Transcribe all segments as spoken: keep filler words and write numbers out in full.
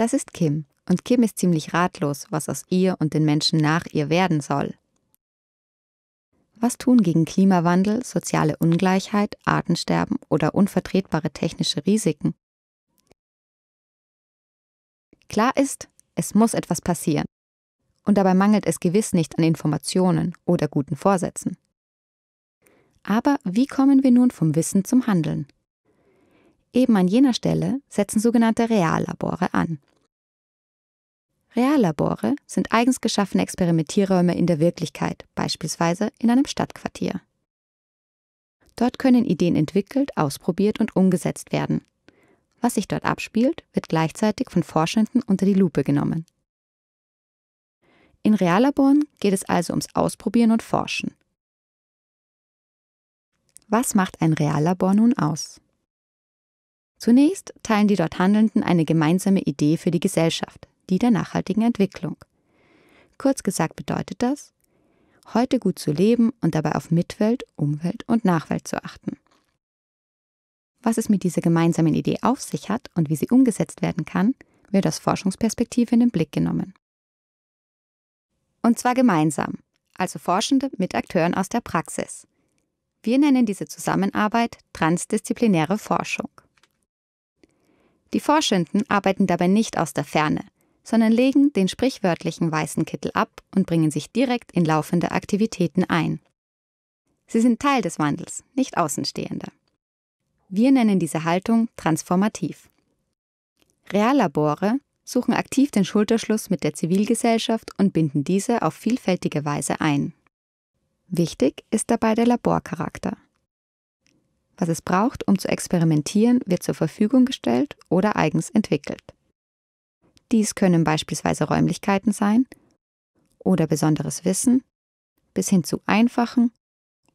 Das ist Kim. Und Kim ist ziemlich ratlos, was aus ihr und den Menschen nach ihr werden soll. Was tun gegen Klimawandel, soziale Ungleichheit, Artensterben oder unvertretbare technische Risiken? Klar ist, es muss etwas passieren. Und dabei mangelt es gewiss nicht an Informationen oder guten Vorsätzen. Aber wie kommen wir nun vom Wissen zum Handeln? Eben an jener Stelle setzen sogenannte Reallabore an. Reallabore sind eigens geschaffene Experimentierräume in der Wirklichkeit, beispielsweise in einem Stadtquartier. Dort können Ideen entwickelt, ausprobiert und umgesetzt werden. Was sich dort abspielt, wird gleichzeitig von Forschenden unter die Lupe genommen. In Reallaboren geht es also ums Ausprobieren und Forschen. Was macht ein Reallabor nun aus? Zunächst teilen die dort Handelnden eine gemeinsame Idee für die Gesellschaft, die der nachhaltigen Entwicklung. Kurz gesagt bedeutet das, heute gut zu leben und dabei auf Mitwelt, Umwelt und Nachwelt zu achten. Was es mit dieser gemeinsamen Idee auf sich hat und wie sie umgesetzt werden kann, wird aus Forschungsperspektive in den Blick genommen. Und zwar gemeinsam, also Forschende mit Akteuren aus der Praxis. Wir nennen diese Zusammenarbeit transdisziplinäre Forschung. Die Forschenden arbeiten dabei nicht aus der Ferne, sondern legen den sprichwörtlichen weißen Kittel ab und bringen sich direkt in laufende Aktivitäten ein. Sie sind Teil des Wandels, nicht Außenstehende. Wir nennen diese Haltung transformativ. Reallabore suchen aktiv den Schulterschluss mit der Zivilgesellschaft und binden diese auf vielfältige Weise ein. Wichtig ist dabei der Laborcharakter. Was es braucht, um zu experimentieren, wird zur Verfügung gestellt oder eigens entwickelt. Dies können beispielsweise Räumlichkeiten sein oder besonderes Wissen, bis hin zu einfachen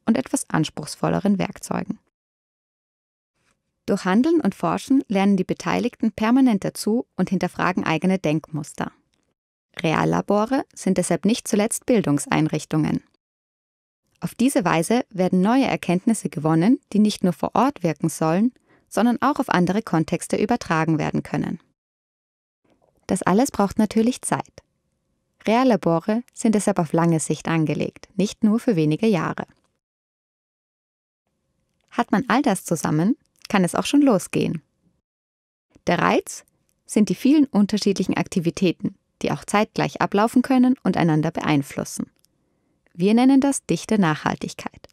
und etwas anspruchsvolleren Werkzeugen. Durch Handeln und Forschen lernen die Beteiligten permanent dazu und hinterfragen eigene Denkmuster. Reallabore sind deshalb nicht zuletzt Bildungseinrichtungen. Auf diese Weise werden neue Erkenntnisse gewonnen, die nicht nur vor Ort wirken sollen, sondern auch auf andere Kontexte übertragen werden können. Das alles braucht natürlich Zeit. Reallabore sind deshalb auf lange Sicht angelegt, nicht nur für wenige Jahre. Hat man all das zusammen, kann es auch schon losgehen. Der Reiz sind die vielen unterschiedlichen Aktivitäten, die auch zeitgleich ablaufen können und einander beeinflussen. Wir nennen das dichte Nachhaltigkeit.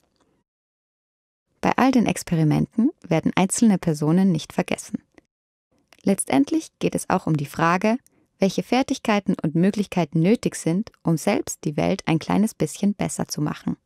Bei all den Experimenten werden einzelne Personen nicht vergessen. Letztendlich geht es auch um die Frage, welche Fertigkeiten und Möglichkeiten nötig sind, um selbst die Welt ein kleines bisschen besser zu machen.